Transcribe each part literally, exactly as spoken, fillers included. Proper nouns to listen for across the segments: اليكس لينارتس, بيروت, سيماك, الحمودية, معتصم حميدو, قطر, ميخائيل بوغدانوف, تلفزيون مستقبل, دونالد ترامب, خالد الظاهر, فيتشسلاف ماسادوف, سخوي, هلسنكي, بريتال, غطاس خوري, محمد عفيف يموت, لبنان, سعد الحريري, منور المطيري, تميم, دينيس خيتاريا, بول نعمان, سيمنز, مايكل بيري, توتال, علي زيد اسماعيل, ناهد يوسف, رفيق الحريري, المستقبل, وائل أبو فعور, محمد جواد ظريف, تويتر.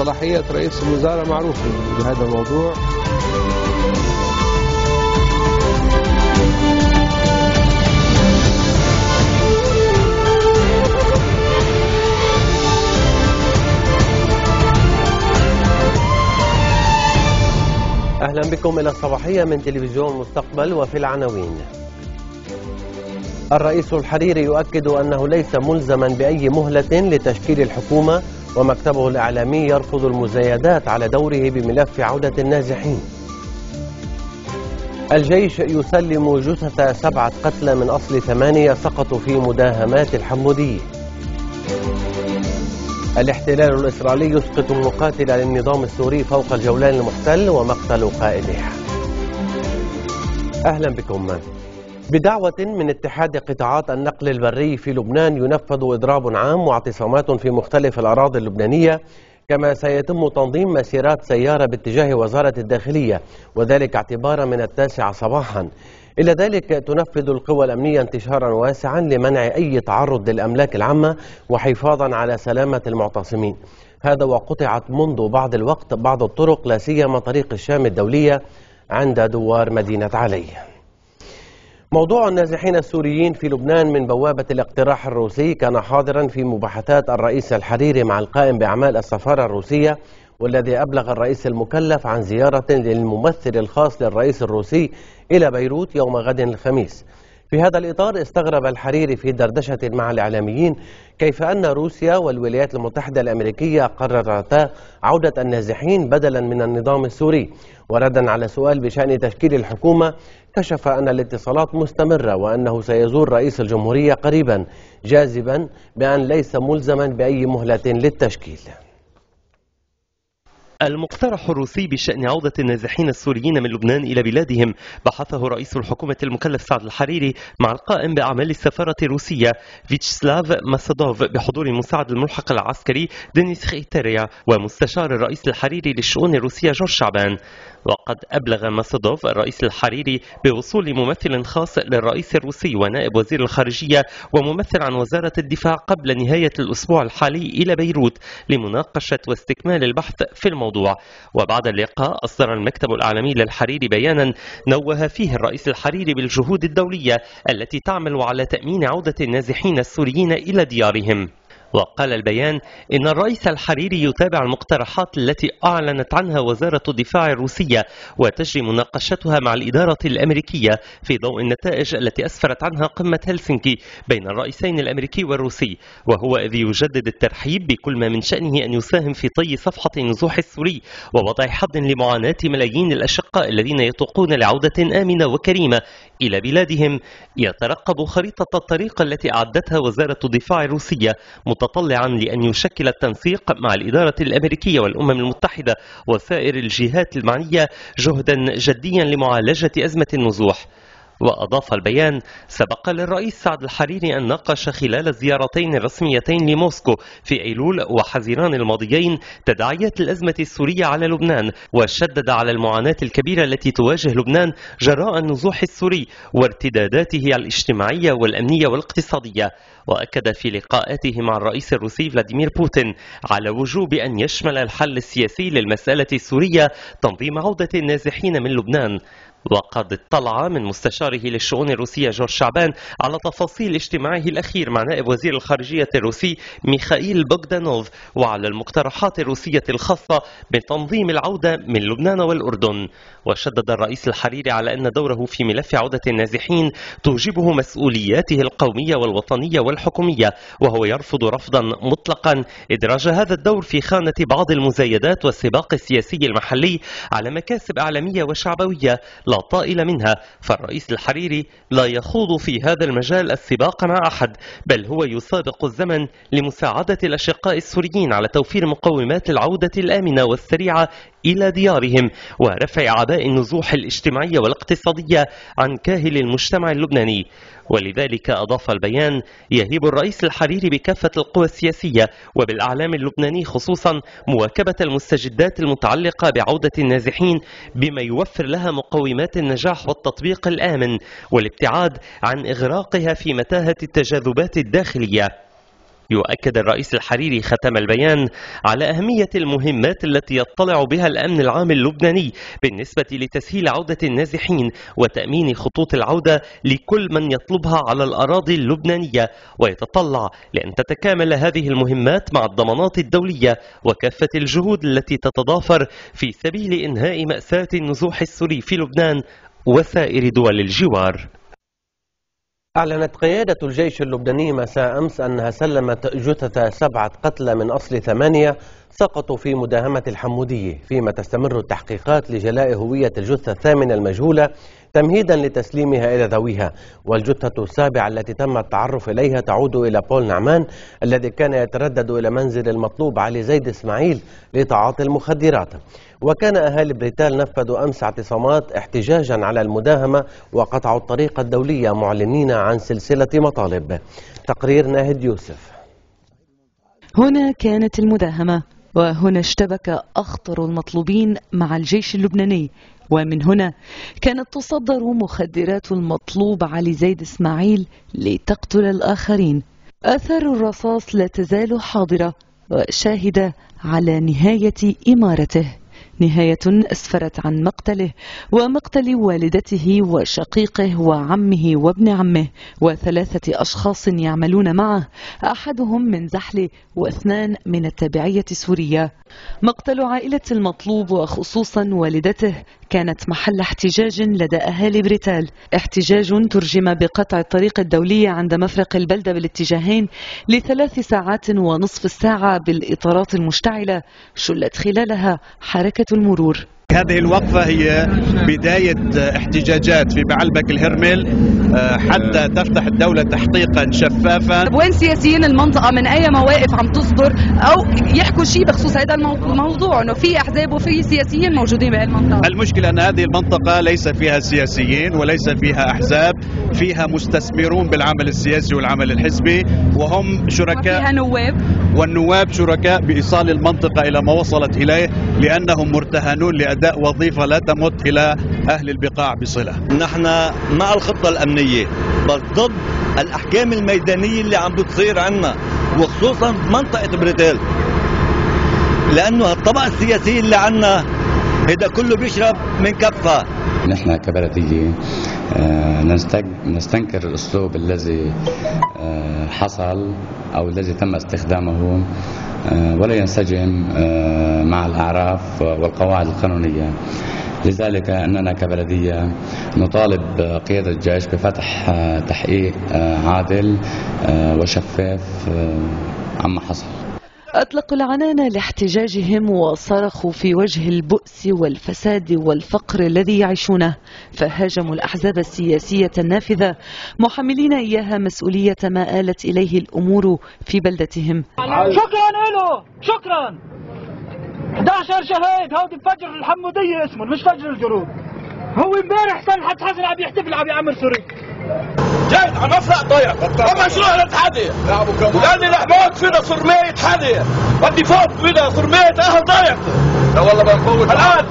صلاحية رئيس الوزراء معروفة بهذا الموضوع. أهلا بكم إلى الصباحية من تلفزيون مستقبل. وفي العناوين: الرئيس الحريري يؤكد أنه ليس ملزما بأي مهلة لتشكيل الحكومة، ومكتبه الإعلامي يرفض المزايدات على دوره بملف عودة النازحين. الجيش يسلم جثث سبعة قتلى من أصل ثمانية سقطوا في مداهمات الحمودي. الاحتلال الإسرائيلي يسقط مقاتل للنظام السوري فوق الجولان المحتل ومقتل قائده. أهلا بكم. بدعوة من اتحاد قطاعات النقل البري في لبنان ينفذ إضراب عام واعتصامات في مختلف الأراضي اللبنانية، كما سيتم تنظيم مسيرات سيارة باتجاه وزارة الداخلية، وذلك اعتبارا من التاسعة صباحا. إلى ذلك تنفذ القوى الأمنية انتشارا واسعا لمنع أي تعرض للأملاك العامة وحفاظا على سلامة المعتصمين. هذا وقطعت منذ بعض الوقت بعض الطرق، لا سيما طريق الشام الدولية عند دوار مدينة علي. موضوع النازحين السوريين في لبنان من بوابة الاقتراح الروسي كان حاضرا في مباحثات الرئيس الحريري مع القائم بأعمال السفارة الروسية، والذي أبلغ الرئيس المكلف عن زيارة للممثل الخاص للرئيس الروسي إلى بيروت يوم غد الخميس. في هذا الإطار استغرب الحريري في دردشة مع الإعلاميين كيف أن روسيا والولايات المتحدة الأمريكية قررتا عودة النازحين بدلا من النظام السوري. وردا على سؤال بشأن تشكيل الحكومة، كشف أن الاتصالات مستمرة وأنه سيزور رئيس الجمهورية قريبا، جاذبا بأن ليس ملزما بأي مهلة للتشكيل. المقترح الروسي بشأن عودة النازحين السوريين من لبنان إلى بلادهم بحثه رئيس الحكومة المكلف سعد الحريري مع القائم بأعمال السفارة الروسية فيتشسلاف ماسادوف بحضور المساعد الملحق العسكري دينيس خيتاريا ومستشار الرئيس الحريري للشؤون الروسية جورج شعبان. وقد أبلغ ماسادوف الرئيس الحريري بوصول ممثل خاص للرئيس الروسي ونائب وزير الخارجية وممثل عن وزارة الدفاع قبل نهاية الأسبوع الحالي إلى بيروت لمناقشة واستكمال البحث في الموضوع. وبعد اللقاء أصدر المكتب الإعلامي للحريري بيانا نوه فيه الرئيس الحريري بالجهود الدولية التي تعمل على تأمين عودة النازحين السوريين إلى ديارهم. وقال البيان إن الرئيس الحريري يتابع المقترحات التي أعلنت عنها وزارة الدفاع الروسية، وتجري مناقشتها مع الإدارة الأمريكية في ضوء النتائج التي أسفرت عنها قمة هلسنكي بين الرئيسين الأمريكي والروسي، وهو إذ يجدد الترحيب بكل ما من شأنه أن يساهم في طي صفحة النزوح السوري ووضع حد لمعاناة ملايين الأشقاء الذين يتوقون لعودة آمنة وكريمة إلى بلادهم. يترقب خريطة الطريق التي أعدتها وزارة الدفاع الروسية، متطلعا لأن يشكل التنسيق مع الإدارة الأمريكية والأمم المتحدة وسائر الجهات المعنية جهدا جديا لمعالجة أزمة النزوح. وأضاف البيان: سبق للرئيس سعد الحريري أن ناقش خلال الزيارتين الرسميتين لموسكو في أيلول وحزيران الماضيين تداعيات الأزمة السورية على لبنان، وشدد على المعاناة الكبيرة التي تواجه لبنان جراء النزوح السوري وارتداداته الاجتماعية والأمنية والاقتصادية. وأكد في لقاءاته مع الرئيس الروسي فلاديمير بوتين على وجوب أن يشمل الحل السياسي للمسألة السورية تنظيم عودة النازحين من لبنان. وقد اطلع من مستشاره للشؤون الروسية جورج شعبان على تفاصيل اجتماعه الأخير مع نائب وزير الخارجية الروسي ميخائيل بوغدانوف وعلى المقترحات الروسية الخاصة بتنظيم العودة من لبنان والأردن. وشدد الرئيس الحريري على أن دوره في ملف عودة النازحين توجبه مسؤولياته القومية والوطنية والحكومية، وهو يرفض رفضا مطلقا إدراج هذا الدور في خانة بعض المزايدات والسباق السياسي المحلي على مكاسب إعلامية وشعبوية لا طائل منها. فالرئيس الحريري لا يخوض في هذا المجال السباق مع أحد، بل هو يسابق الزمن لمساعدة الأشقاء السوريين على توفير مقومات العودة الآمنة والسريعة إلى ديارهم ورفع عباء النزوح الاجتماعية والاقتصادية عن كاهل المجتمع اللبناني. ولذلك أضاف البيان: يهيب الرئيس الحريري بكافة القوى السياسية وبالإعلام اللبناني خصوصا مواكبة المستجدات المتعلقة بعودة النازحين بما يوفر لها مقومات النجاح والتطبيق الآمن والابتعاد عن إغراقها في متاهة التجاذبات الداخلية. يؤكد الرئيس الحريري ختم البيان على أهمية المهمات التي يطلع بها الأمن العام اللبناني بالنسبة لتسهيل عودة النازحين وتأمين خطوط العودة لكل من يطلبها على الأراضي اللبنانية، ويتطلع لأن تتكامل هذه المهمات مع الضمانات الدولية وكافة الجهود التي تتضافر في سبيل إنهاء مأساة النزوح السوري في لبنان وسائر دول الجوار. أعلنت قيادة الجيش اللبناني مساء أمس أنها سلمت جثث سبعة قتلى من أصل ثمانية سقطوا في مداهمة الحمودية، فيما تستمر التحقيقات لجلاء هوية الجثة الثامنة المجهولة تمهيدا لتسليمها إلى ذويها. والجثة السابعة التي تم التعرف إليها تعود إلى بول نعمان الذي كان يتردد إلى منزل المطلوب علي زيد اسماعيل لتعاطي المخدرات. وكان أهالي بريتال نفذوا أمس اعتصامات احتجاجا على المداهمة وقطعوا الطريق الدولية معلنين عن سلسلة مطالب. تقرير ناهد يوسف. هنا كانت المداهمة وهنا اشتبك أخطر المطلوبين مع الجيش اللبناني، ومن هنا كانت تصدر مخدرات المطلوب علي زيد اسماعيل لتقتل الآخرين. آثار الرصاص لا تزال حاضرة وشاهدة على نهاية إمارته، نهاية أسفرت عن مقتله ومقتل والدته وشقيقه وعمه وابن عمه وثلاثة أشخاص يعملون معه، أحدهم من زحله واثنان من التابعية السورية. مقتل عائلة المطلوب وخصوصا والدته كانت محل احتجاج لدى أهالي بريتال، احتجاج ترجم بقطع الطريق الدولية عند مفرق البلدة بالاتجاهين لثلاث ساعات ونصف الساعة بالإطارات المشتعلة شلت خلالها حركة المرور. هذه الوقفة هي بداية احتجاجات في بعلبك الهرمل حتى تفتح الدولة تحقيقا شفافا. وين سياسيين المنطقة من أي مواقف عم تصدر أو يحكوا شيء بخصوص هذا الموضوع، إنه في أحزاب وفي سياسيين موجودين بهالمنطقة؟ المشكلة أن هذه المنطقة ليس فيها سياسيين وليس فيها أحزاب، فيها مستثمرون بالعمل السياسي والعمل الحزبي وهم شركاء، فيها نواب، والنواب شركاء بإيصال المنطقة إلى ما وصلت إليه لأنهم مرتهنون لأداء وظيفة لا تمت إلى أهل البقاع بصلة. نحن مع الخطة الأمنية بل ضد الأحكام الميدانية اللي عم بتصير عنا وخصوصا منطقة بريتال، لأنه الطبقة السياسية اللي عنا هذا كله بيشرب من كفة. نحن كبلدية نستنكر الأسلوب الذي حصل أو الذي تم استخدامه ولا ينسجم مع الأعراف والقواعد القانونية، لذلك أننا كبلدية نطالب قيادة الجيش بفتح تحقيق عادل وشفاف عما حصل. أطلقوا العنان لاحتجاجهم وصرخوا في وجه البؤس والفساد والفقر الذي يعيشونه، فهاجموا الأحزاب السياسية النافذة محملين إياها مسؤولية ما آلت إليه الأمور في بلدتهم. شكرا له، شكرا. أحد عشر شهيد، هودي فجر الحمودية اسمه مش فجر الجنوب، هو امبارح صلحت حسن عم يحتفل عم يعمر سوري. جاي عم افرق طير ومشروع الاتحادية لأني الحمود فينا صرمية حادية بدي فوق فينا صرمية أهل ضيقتي. لا والله بنفوت الآن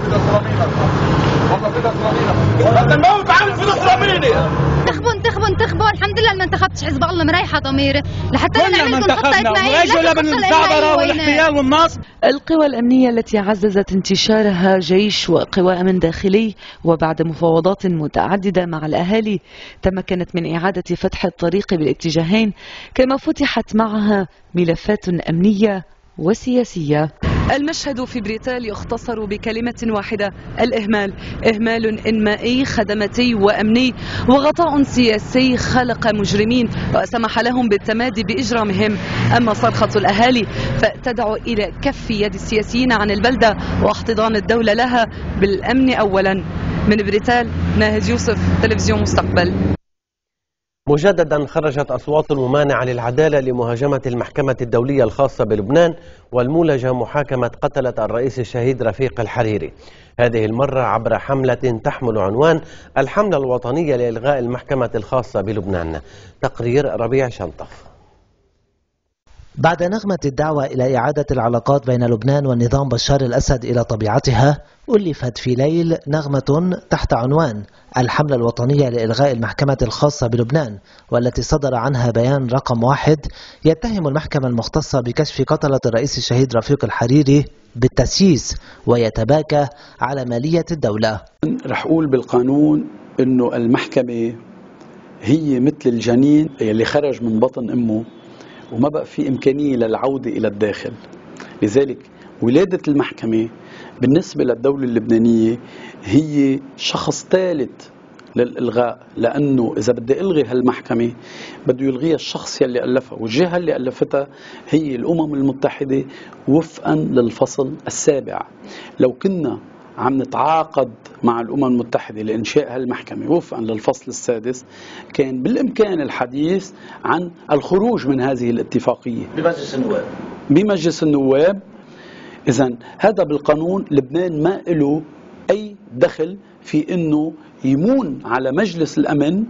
والله فينا صرمينا بدنا نموت عامل فينا صرميني. تخبون تخبون تخبون الحمد لله ما انتخبتش حزب الله، مريحة ضميري لحتى أنا عملكم خطة إسماعيل لكم خطة والاحتيال والنصب. القوى الأمنية التي عززت انتشارها جيش وقوى أمن داخلي وبعد مفاوضات متعددة مع الأهالي تمكنت من إعادة فتح الطريق بالاتجاهين، كما فتحت معها ملفات أمنية وسياسية. المشهد في بريتال يختصر بكلمة واحدة: الإهمال. إهمال إنمائي خدماتي وأمني وغطاء سياسي خلق مجرمين وسمح لهم بالتمادي بإجرامهم. أما صرخة الأهالي فتدعو إلى كف يد السياسيين عن البلدة واحتضان الدولة لها بالأمن أولا. من بريتال ناهد يوسف، تلفزيون مستقبل. مجددا خرجت أصوات ممانعة للعدالة لمهاجمة المحكمة الدولية الخاصة بلبنان والمولجة محاكمة قتلة الرئيس الشهيد رفيق الحريري، هذه المرة عبر حملة تحمل عنوان الحملة الوطنية لإلغاء المحكمة الخاصة بلبنان. تقرير ربيع شنطف. بعد نغمة الدعوة إلى إعادة العلاقات بين لبنان والنظام بشار الأسد إلى طبيعتها، ألفت في ليل نغمة تحت عنوان الحملة الوطنية لإلغاء المحكمة الخاصة بلبنان، والتي صدر عنها بيان رقم واحد يتهم المحكمة المختصة بكشف قتلة الرئيس الشهيد رفيق الحريري بالتسييس، ويتباكى على مالية الدولة. رح أقول بالقانون إنه المحكمة هي مثل الجنين اللي خرج من بطن أمه وما بقى في إمكانية للعودة إلى الداخل، لذلك ولادة المحكمة بالنسبة للدولة اللبنانية هي شخص ثالث للإلغاء، لأنه إذا بدي ألغي هالمحكمة بده يلغيها الشخص يلي ألفها، والجهة اللي ألفتها هي الأمم المتحدة وفقا للفصل السابع. لو كنا عم نتعاقد مع الأمم المتحدة لإنشاء هالمحكمة وفقا للفصل السادس كان بالإمكان الحديث عن الخروج من هذه الاتفاقية بمجلس النواب بمجلس النواب إذن هذا بالقانون لبنان ما له أي دخل في أنه يمون على مجلس الأمن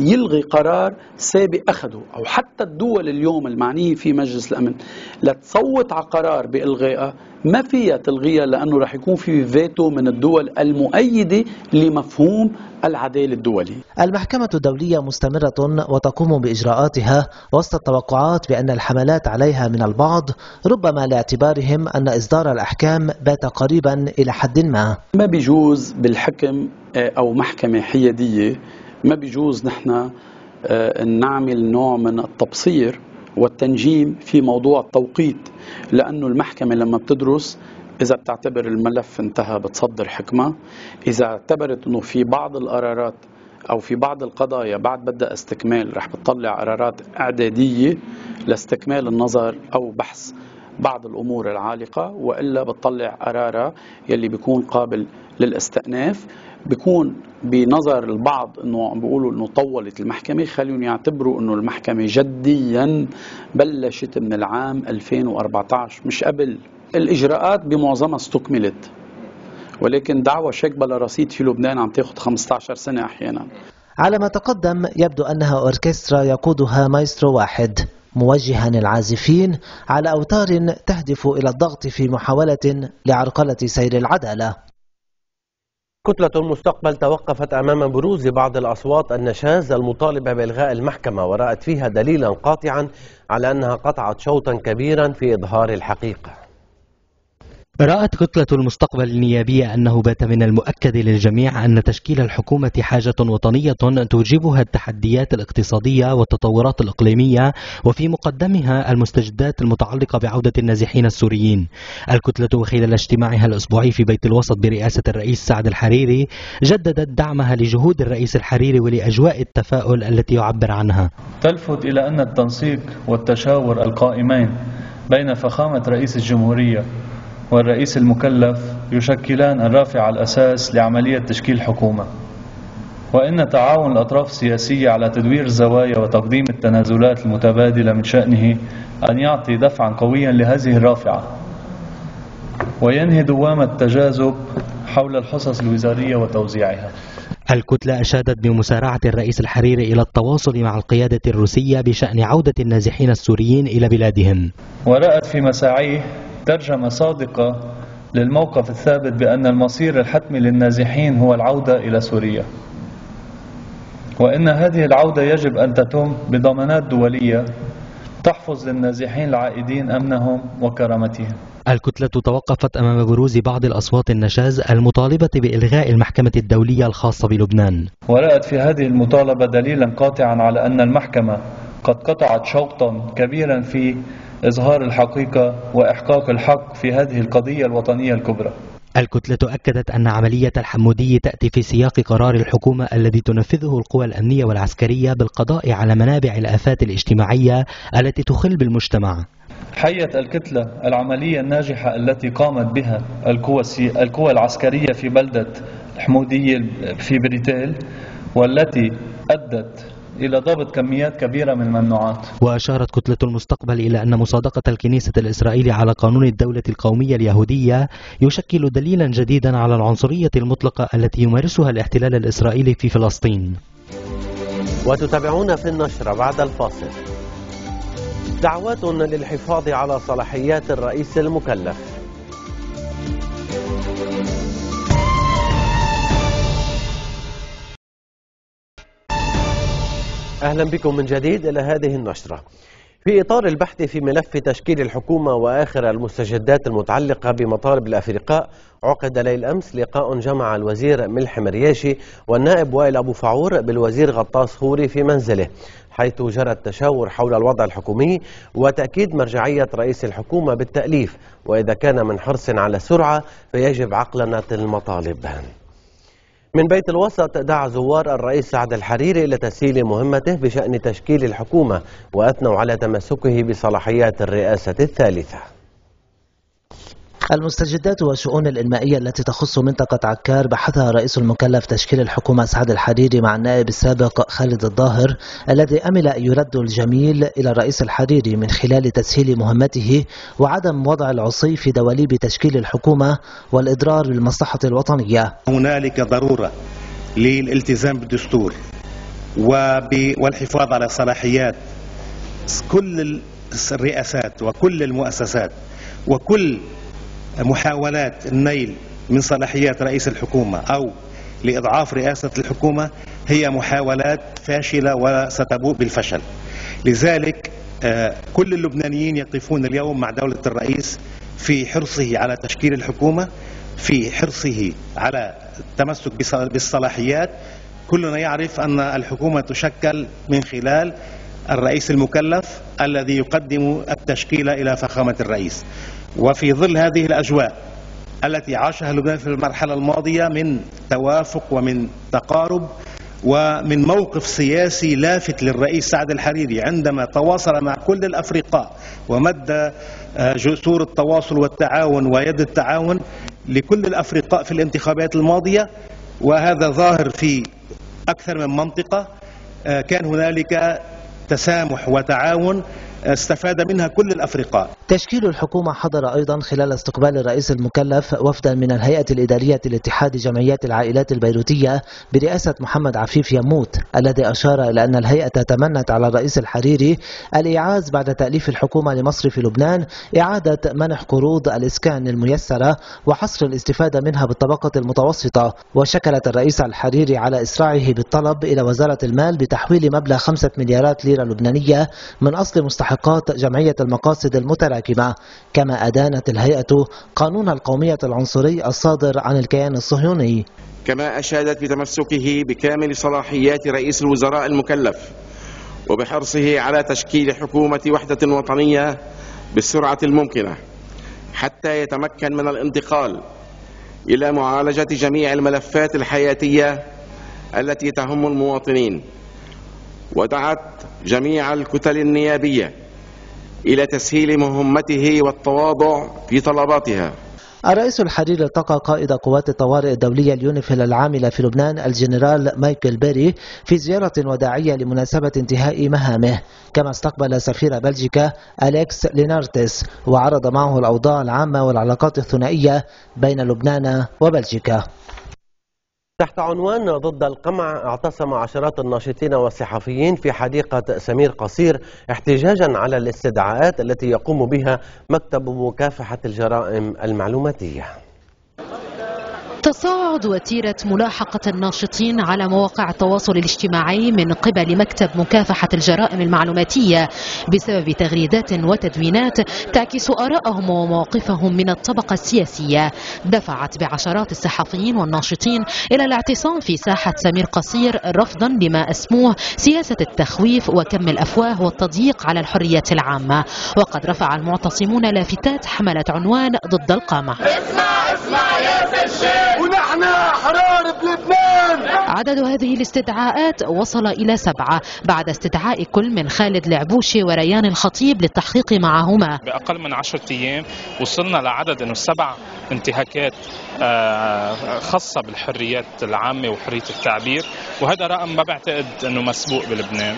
يلغي قرار سابق أخده، أو حتى الدول اليوم المعنية في مجلس الأمن لتصوت على قرار بإلغائها ما فيها تلغيها، لأنه رح يكون في فيتو من الدول المؤيدة لمفهوم العدالة الدولي. المحكمة الدولية مستمرة وتقوم بإجراءاتها وسط التوقعات بأن الحملات عليها من البعض، ربما لاعتبارهم أن إصدار الأحكام بات قريبا إلى حد ما. ما بيجوز بالحكم أو محكمة حيادية، ما بيجوز نحن نعمل نوع من التبصير والتنجيم في موضوع التوقيت، لأنه المحكمة لما بتدرس إذا بتعتبر الملف انتهى بتصدر حكمة، إذا اعتبرت أنه في بعض القرارات أو في بعض القضايا بعد بدأ استكمال رح بتطلع قرارات إعدادية لاستكمال النظر أو بحث بعض الأمور العالقة، وإلا بتطلع قرارة يلي بيكون قابل للاستئناف. بيكون بنظر البعض انه عم بيقولوا انه طولت المحكمه، خليهم يعتبروا انه المحكمه جديا بلشت من العام ألفين وأربعة عشر مش قبل. الاجراءات بمعظمها استكملت، ولكن دعوه شيك بلا رصيد في لبنان عم تاخذ خمسة عشر سنه احيانا. على ما تقدم يبدو انها اوركسترا يقودها مايسترو واحد، موجها العازفين على اوتار تهدف الى الضغط في محاوله لعرقله سير العداله. كتلة المستقبل توقفت أمام بروز بعض الأصوات النشاز المطالبة بإلغاء المحكمة، ورأت فيها دليلا قاطعا على أنها قطعت شوطا كبيرا في إظهار الحقيقة. رأت كتلة المستقبل النيابية أنه بات من المؤكد للجميع أن تشكيل الحكومة حاجة وطنية توجبها التحديات الاقتصادية والتطورات الإقليمية، وفي مقدمها المستجدات المتعلقة بعودة النازحين السوريين. الكتلة خلال اجتماعها الأسبوعي في بيت الوسط برئاسة الرئيس سعد الحريري جددت دعمها لجهود الرئيس الحريري ولأجواء التفاؤل التي يعبر عنها. تلفت إلى أن التنسيق والتشاور القائمين بين فخامة رئيس الجمهورية والرئيس المكلف يشكلان الرافع الأساس لعملية تشكيل حكومة، وإن تعاون الأطراف السياسية على تدوير الزوايا وتقديم التنازلات المتبادلة من شأنه أن يعطي دفعا قويا لهذه الرافعة وينهي دوامة التجاذب حول الحصص الوزارية وتوزيعها. الكتلة أشادت بمسارعة الرئيس الحريري إلى التواصل مع القيادة الروسية بشأن عودة النازحين السوريين إلى بلادهم، ورأت في مساعيه ترجمة صادقة للموقف الثابت بأن المصير الحتمي للنازحين هو العودة إلى سوريا، وإن هذه العودة يجب أن تتم بضمانات دولية تحفظ للنازحين العائدين أمنهم وكرامتهم. الكتلة توقفت أمام بروز بعض الأصوات النشاز المطالبة بإلغاء المحكمة الدولية الخاصة بلبنان، ورأت في هذه المطالبة دليلا قاطعا على أن المحكمة قد قطعت شوطا كبيرا في إظهار الحقيقة وإحقاق الحق في هذه القضية الوطنية الكبرى. الكتلة أكدت أن عملية الحمودية تأتي في سياق قرار الحكومة الذي تنفذه القوى الأمنية والعسكرية بالقضاء على منابع الآفات الاجتماعية التي تخل بالمجتمع. حيت الكتلة العملية الناجحة التي قامت بها القوى القوى العسكرية في بلدة الحمودية في بريتيل، والتي أدت إلى ضبط كميات كبيرة من الممنوعات. وأشارت كتلة المستقبل إلى أن مصادقة الكنيسة الإسرائيلية على قانون الدولة القومية اليهودية يشكل دليلا جديدا على العنصرية المطلقة التي يمارسها الاحتلال الإسرائيلي في فلسطين. وتتابعون في النشرة بعد الفاصل. دعوات للحفاظ على صلاحيات الرئيس المكلف. أهلا بكم من جديد إلى هذه النشرة. في إطار البحث في ملف تشكيل الحكومة وآخر المستجدات المتعلقة بمطالب الأفرقاء، عقد ليل أمس لقاء جمع الوزير ملحم رياشي والنائب وائل أبو فعور بالوزير غطاس خوري في منزله، حيث جرى التشاور حول الوضع الحكومي وتأكيد مرجعية رئيس الحكومة بالتأليف، وإذا كان من حرص على السرعة فيجب عقلنة المطالب. من بيت الوسط دعا زوار الرئيس سعد الحريري إلى تسهيل مهمته بشأن تشكيل الحكومة، وأثنوا على تمسكه بصلاحيات الرئاسة الثالثة. المستجدات والشؤون الإنمائية التي تخص منطقة عكار بحثها رئيس المكلف تشكيل الحكومة سعد الحريري مع النائب السابق خالد الظاهر، الذي أمل أن يرد الجميل إلى الرئيس الحريري من خلال تسهيل مهمته وعدم وضع العصي في دواليب تشكيل الحكومة والإضرار بالمصلحة الوطنية. هنالك ضرورة للالتزام بالدستور والحفاظ على صلاحيات كل الرئاسات وكل المؤسسات، وكل محاولات النيل من صلاحيات رئيس الحكومة أو لإضعاف رئاسة الحكومة هي محاولات فاشلة وستبوء بالفشل. لذلك كل اللبنانيين يقفون اليوم مع دولة الرئيس في حرصه على تشكيل الحكومة، في حرصه على التمسك بالصلاحيات. كلنا يعرف أن الحكومة تشكل من خلال الرئيس المكلف الذي يقدم التشكيل إلى فخامة الرئيس. وفي ظل هذه الأجواء التي عاشها لبنان في المرحلة الماضية من توافق ومن تقارب ومن موقف سياسي لافت للرئيس سعد الحريري عندما تواصل مع كل الأفرقاء ومد جسور التواصل والتعاون ويد التعاون لكل الأفرقاء في الانتخابات الماضية، وهذا ظاهر في أكثر من منطقة، كان هنالك تسامح وتعاون استفاد منها كل الأفرقاء. تشكيل الحكومة حضر أيضا خلال استقبال الرئيس المكلف وفدا من الهيئة الإدارية لاتحاد جمعيات العائلات البيروتية برئاسة محمد عفيف يموت، الذي أشار إلى أن الهيئة تمنت على الرئيس الحريري الإيعاز بعد تأليف الحكومة لمصر في لبنان إعادة منح قروض الإسكان الميسرة وحصر الاستفادة منها بالطبقة المتوسطة. وشكلت الرئيس الحريري على إسراعه بالطلب إلى وزارة المال بتحويل مبلغ خمسة مليارات ليرة لبنانية من أصل مستحقات جمعية المقاصد المتراكمة، كما أدانت الهيئة قانون القومية العنصري الصادر عن الكيان الصهيوني. كما أشادت بتمسكه بكامل صلاحيات رئيس الوزراء المكلف وبحرصه على تشكيل حكومة وحدة وطنية بالسرعة الممكنة حتى يتمكن من الانتقال إلى معالجة جميع الملفات الحياتية التي تهم المواطنين. ودعت جميع الكتل النيابية إلى تسهيل مهمته والتواضع في طلباتها. الرئيس الحريري التقى قائد قوات الطوارئ الدولية اليونيفيل العاملة في لبنان الجنرال مايكل بيري في زيارة وداعية لمناسبة انتهاء مهامه، كما استقبل سفير بلجيكا اليكس لينارتس وعرض معه الأوضاع العامة والعلاقات الثنائية بين لبنان وبلجيكا. تحت عنوان ضد القمع اعتصم عشرات الناشطين والصحفيين في حديقة سمير قصير احتجاجا على الاستدعاءات التي يقوم بها مكتب مكافحة الجرائم المعلوماتية. تصاعد وتيرة ملاحقة الناشطين على مواقع التواصل الاجتماعي من قبل مكتب مكافحة الجرائم المعلوماتية بسبب تغريدات وتدوينات تعكس آراءهم ومواقفهم من الطبقة السياسية، دفعت بعشرات الصحفيين والناشطين إلى الاعتصام في ساحة سمير قصير رفضا لما أسموه سياسة التخويف وكم الأفواه والتضييق على الحريات العامة. وقد رفع المعتصمون لافتات حملت عنوان ضد القمع. اسمع اسمع يا سجاد ونحن أحرار بلبنان. عدد هذه الاستدعاءات وصل إلى سبعة بعد استدعاء كل من خالد لعبوشي وريان الخطيب للتحقيق معهما. بأقل من عشرة أيام وصلنا لعدد إنه سبع انتهاكات خاصة بالحريات العامة وحرية التعبير، وهذا رقم ما بعتقد إنه مسبوق بلبنان،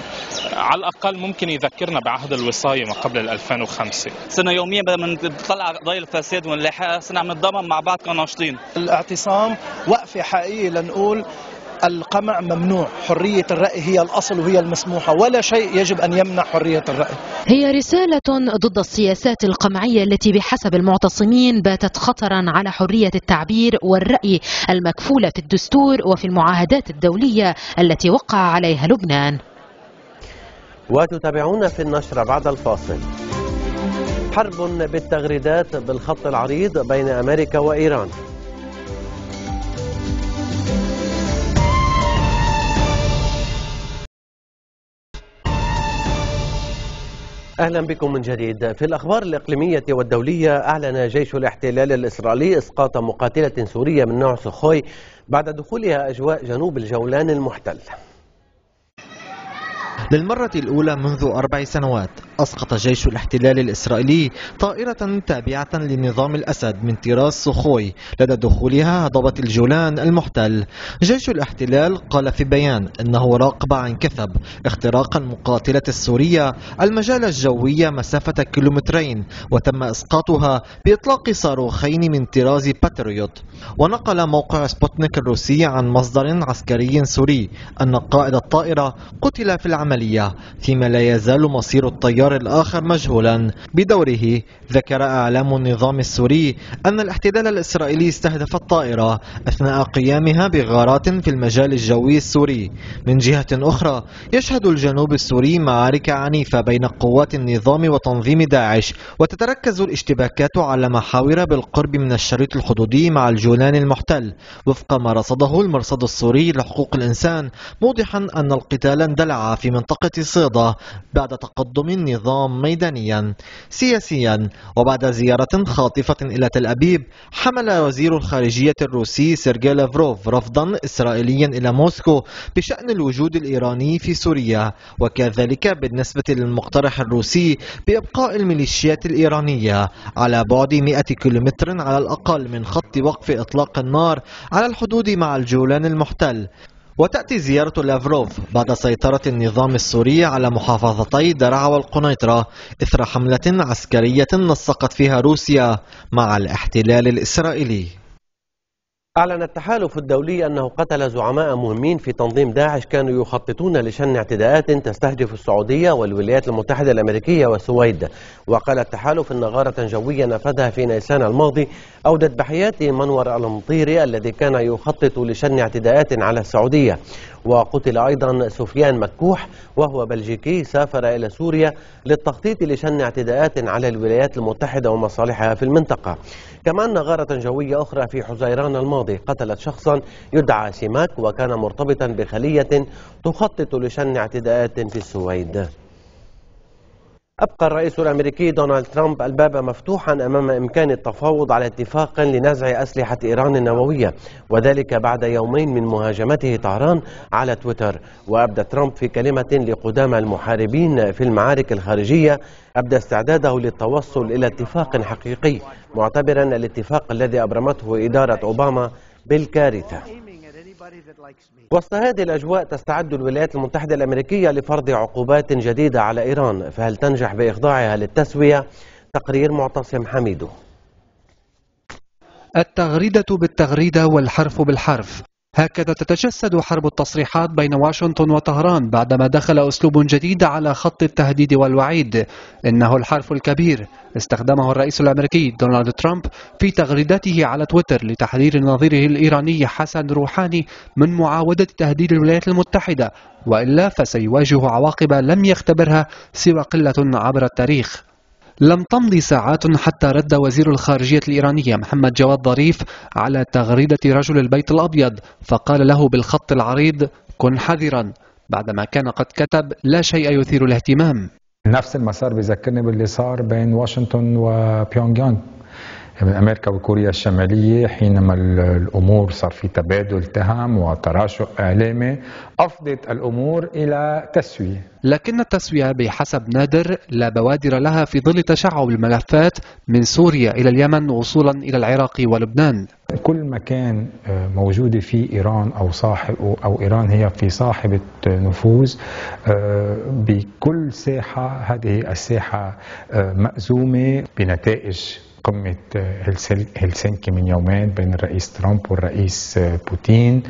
على الأقل ممكن يذكرنا بعهد الوصاية ما قبل ألفين وخمسة. صرنا يوميا بدنا نطلع قضايا الفساد ونلاحقها، صرنا عم نتضامن مع بعض كناشطين. الاعتصام وقفة حقيقية لنقول القمع ممنوع، حرية الرأي هي الأصل وهي المسموحة، ولا شيء يجب أن يمنع حرية الرأي. هي رسالة ضد السياسات القمعية التي بحسب المعتصمين باتت خطرا على حرية التعبير والرأي المكفولة في الدستور وفي المعاهدات الدولية التي وقع عليها لبنان. وتتابعون في النشرة بعد الفاصل. حرب بالتغريدات بالخط العريض بين أمريكا وإيران. أهلا بكم من جديد. في الأخبار الإقليمية والدولية، أعلن جيش الاحتلال الإسرائيلي إسقاط مقاتلة سورية من نوع سخوي بعد دخولها أجواء جنوب الجولان المحتل. للمرة الأولى منذ أربع سنوات أسقط جيش الاحتلال الإسرائيلي طائرة تابعة لنظام الأسد من طراز سخوي لدى دخولها هضبة الجولان المحتل. جيش الاحتلال قال في بيان أنه راقب عن كثب اختراق المقاتلة السورية المجال الجوي مسافة كيلومترين، وتم إسقاطها بإطلاق صاروخين من طراز باتريوت. ونقل موقع سبوتنيك الروسي عن مصدر عسكري سوري أن قائد الطائرة قتل في العملية، فيما لا يزال مصير الطيار الآخر مجهولا. بدوره ذكر أعلام النظام السوري أن الاحتلال الإسرائيلي استهدف الطائرة أثناء قيامها بغارات في المجال الجوي السوري. من جهة أخرى، يشهد الجنوب السوري معارك عنيفة بين قوات النظام وتنظيم داعش، وتتركز الاشتباكات على محاور بالقرب من الشريط الحدودي مع الجولان المحتل، وفق ما رصده المرصد السوري لحقوق الإنسان، موضحا أن القتال اندلع في منطقة صيدا بعد تقدم النظام ميدانيا. سياسيا، وبعد زيارة خاطفة إلى تل أبيب، حمل وزير الخارجية الروسي سيرجي لافروف رفضا إسرائيليا إلى موسكو بشأن الوجود الإيراني في سوريا، وكذلك بالنسبة للمقترح الروسي بإبقاء الميليشيات الإيرانية على بعد مئة كيلومتر على الأقل من خط وقف إطلاق النار على الحدود مع الجولان المحتل. وتأتي زيارة لافروف بعد سيطرة النظام السوري على محافظتي درعا والقنيطرة إثر حملة عسكرية نسقت فيها روسيا مع الاحتلال الإسرائيلي. أعلن التحالف الدولي أنه قتل زعماء مهمين في تنظيم داعش كانوا يخططون لشن اعتداءات تستهدف السعودية والولايات المتحدة الأمريكية والسويد. وقال التحالف أن غارة جوية نفذها في نيسان الماضي أودت بحياة منور المطيري الذي كان يخطط لشن اعتداءات على السعودية. وقتل أيضا سفيان مكوح وهو بلجيكي سافر إلى سوريا للتخطيط لشن اعتداءات على الولايات المتحدة ومصالحها في المنطقة. كما أن غارة جوية أخرى في حزيران الماضي قتلت شخصا يدعى سيماك وكان مرتبطا بخلية تخطط لشن اعتداءات في السويد. أبقى الرئيس الأمريكي دونالد ترامب الباب مفتوحا أمام إمكان التفاوض على اتفاق لنزع أسلحة إيران النووية، وذلك بعد يومين من مهاجمته طهران على تويتر. وأبدى ترامب في كلمة لقدامى المحاربين في المعارك الخارجية أبدى استعداده للتوصل إلى اتفاق حقيقي، معتبرا الاتفاق الذي أبرمته إدارة أوباما بالكارثة. وسط هذه الأجواء، تستعد الولايات المتحدة الأمريكية لفرض عقوبات جديدة على إيران، فهل تنجح بإخضاعها للتسوية؟ تقرير معتصم حميدو. التغريدة بالتغريدة والحرف بالحرف، هكذا تتجسد حرب التصريحات بين واشنطن وطهران بعدما دخل أسلوب جديد على خط التهديد والوعيد. إنه الحرف الكبير استخدمه الرئيس الأمريكي دونالد ترامب في تغريدته على تويتر لتحذير نظيره الإيراني حسن روحاني من معاودة تهديد الولايات المتحدة، وإلا فسيواجه عواقب لم يختبرها سوى قلة عبر التاريخ. لم تمضي ساعات حتى رد وزير الخارجية الإيرانية محمد جواد ظريف على تغريدة رجل البيت الأبيض، فقال له بالخط العريض: كن حذرا، بعدما كان قد كتب: لا شيء يثير الاهتمام. نفس المسار بيذكرني باللي صار بين واشنطن وبيونغ يانغ من أمريكا وكوريا الشمالية، حينما الأمور صار في تبادل تهم وتراشق إعلامي أفضت الأمور إلى تسوية. لكن التسوية بحسب نادر لا بوادر لها في ظل تشعب الملفات من سوريا إلى اليمن وصولا إلى العراق ولبنان. كل مكان موجودة فيه إيران أو صاحب أو إيران هي في صاحبة نفوذ بكل ساحة، هذه الساحة مأزومة بنتائج قمة هلسنكي من يومين بين الرئيس ترامب والرئيس بوتين،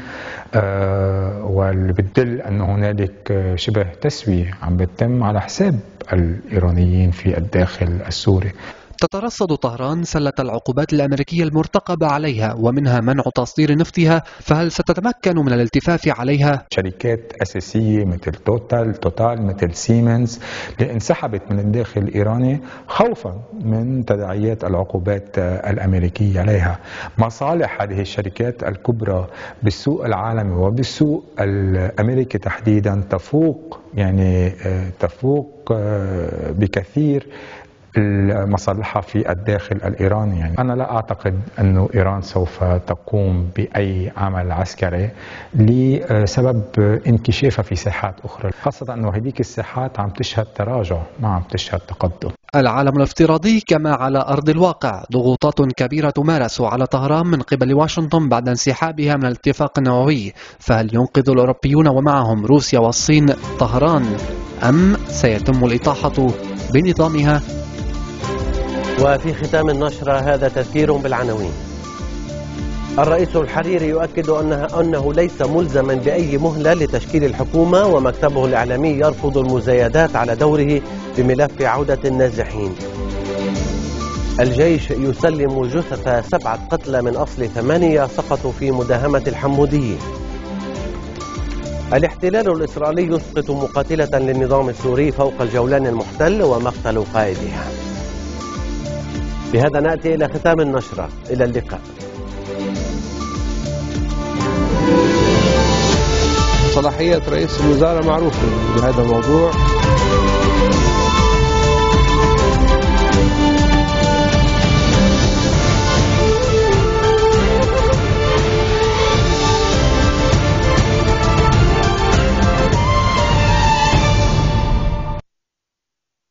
واللي بتدل أن هنالك شبه تسوية عم بتتم على حساب الإيرانيين في الداخل السوري. تترصد طهران سلة العقوبات الأمريكية المرتقبة عليها ومنها منع تصدير نفطها، فهل ستتمكن من الالتفاف عليها؟ شركات أساسية مثل توتال توتال مثل سيمنز اللي انسحبت من الداخل الإيراني خوفا من تداعيات العقوبات الأمريكية عليها. مصالح هذه الشركات الكبرى بالسوق العالمي وبالسوق الأمريكي تحديدا تفوق يعني تفوق بكثير المصلحة في الداخل الإيراني. يعني أنا لا أعتقد أن إيران سوف تقوم بأي عمل عسكري لسبب انكشافها في ساحات أخرى، خاصة أن هذيك الساحات عم تشهد تراجع ما عم تشهد تقدم. العالم الافتراضي كما على أرض الواقع ضغوطات كبيرة تمارس على طهران من قبل واشنطن بعد انسحابها من الاتفاق النووي، فهل ينقذ الأوروبيون ومعهم روسيا والصين طهران أم سيتم الإطاحة بنظامها؟ وفي ختام النشرة هذا تفسير بالعناوين. الرئيس الحريري يؤكد أنه, أنه ليس ملزما بأي مهلة لتشكيل الحكومة، ومكتبه الإعلامي يرفض المزايدات على دوره بملف عودة النازحين. الجيش يسلم جثث سبعة قتلى من أصل ثمانية سقطوا في مداهمة الحموديين. الاحتلال الإسرائيلي يسقط مقاتلة للنظام السوري فوق الجولان المحتل ومقتل قائدها. بهذا نأتي إلى ختام النشرة، إلى اللقاء. صلاحية رئيس الوزراء معروفة بهذا الموضوع.